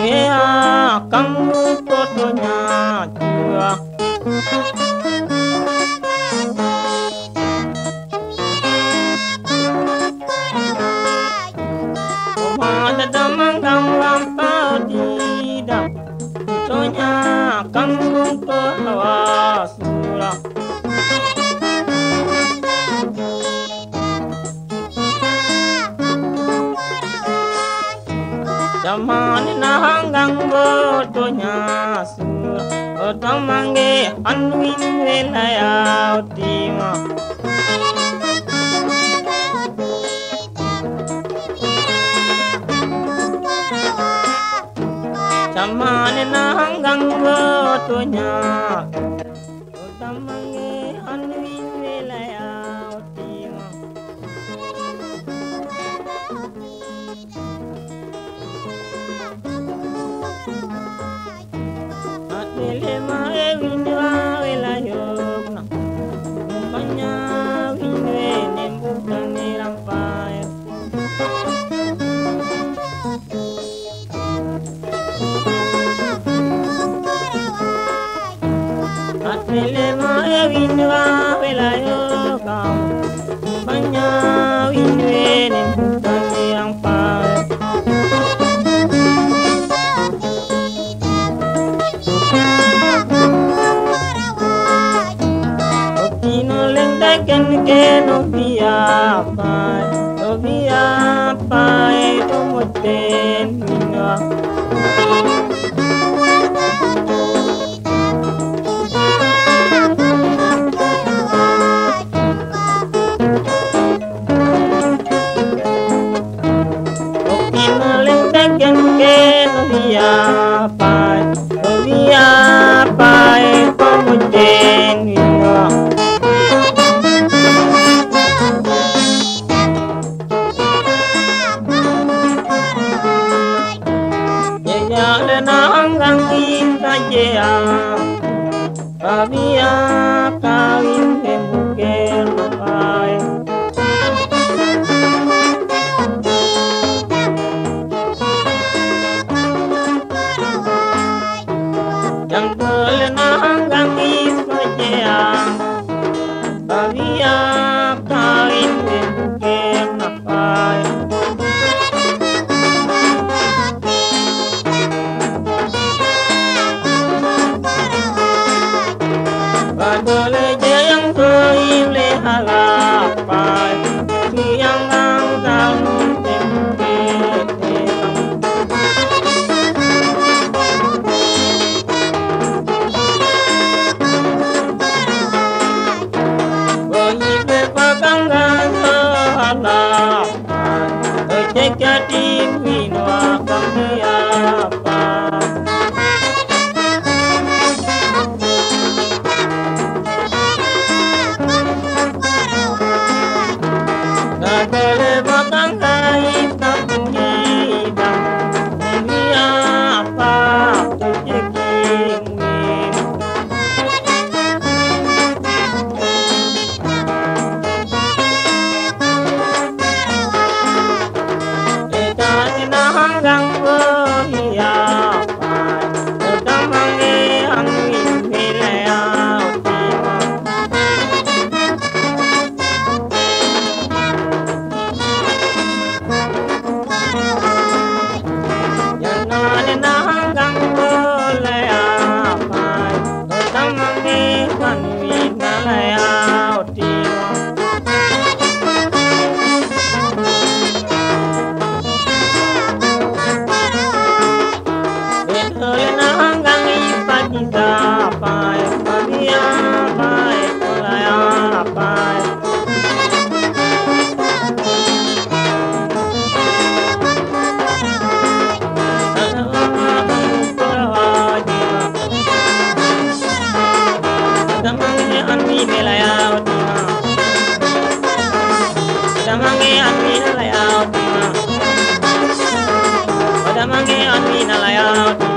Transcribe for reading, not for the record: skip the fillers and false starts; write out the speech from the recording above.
Damang e anmi na layao.